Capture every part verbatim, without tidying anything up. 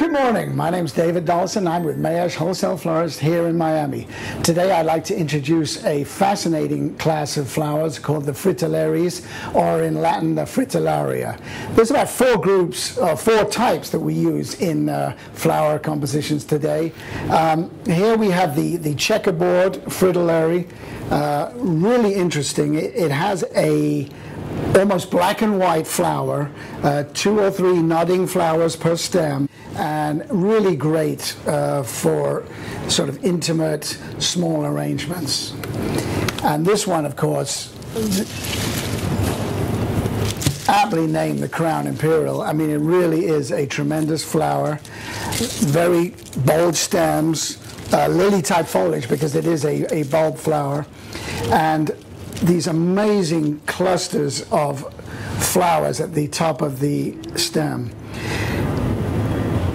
Good morning. My name is David Dahlson. I'm with Mayesh Wholesale Florist here in Miami. Today I'd like to introduce a fascinating class of flowers called the fritillaries, or in Latin, the fritillaria. There's about four groups, uh, four types that we use in uh, flower compositions today. Um, here we have the, the checkerboard fritillary. Uh, really interesting. It, it has a almost black and white flower, uh, two or three nodding flowers per stem, and really great uh, for sort of intimate, small arrangements. And this one, of course, aptly named the Crown Imperial. I mean, it really is a tremendous flower, very bold stems, uh, lily-type foliage because it is a, a bulb flower, and these amazing clusters of flowers at the top of the stem.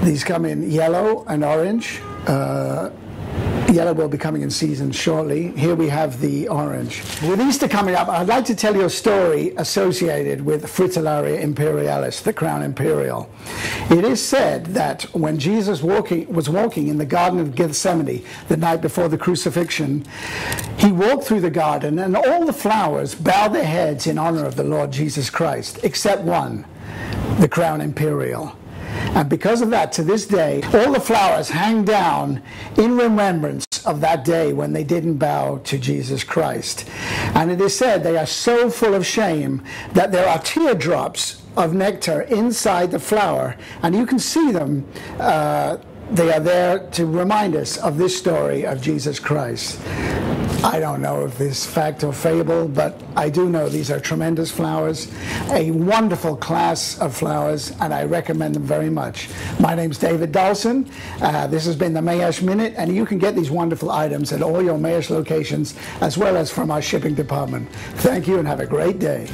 These come in yellow and orange. Uh, yellow will be coming in season shortly. Here we have the orange. With Easter coming up, I'd like to tell you a story associated with Fritillaria imperialis, the Crown Imperial. It is said that when Jesus walking, was walking in the Garden of Gethsemane the night before the crucifixion, he walked through the garden and all the flowers bowed their heads in honor of the Lord Jesus Christ, except one, the Crown Imperial. And because of that, to this day, all the flowers hang down in remembrance of that day when they didn't bow to Jesus Christ. And it is said they are so full of shame that there are teardrops of nectar inside the flower, and you can see them. Uh, they are there to remind us of this story of Jesus Christ. I don't know if this is fact or fable, but I do know these are tremendous flowers, a wonderful class of flowers, and I recommend them very much. My name's David Dahlson. Uh, this has been the Mayesh Minute, and you can get these wonderful items at all your Mayesh locations, as well as from our shipping department. Thank you, and have a great day.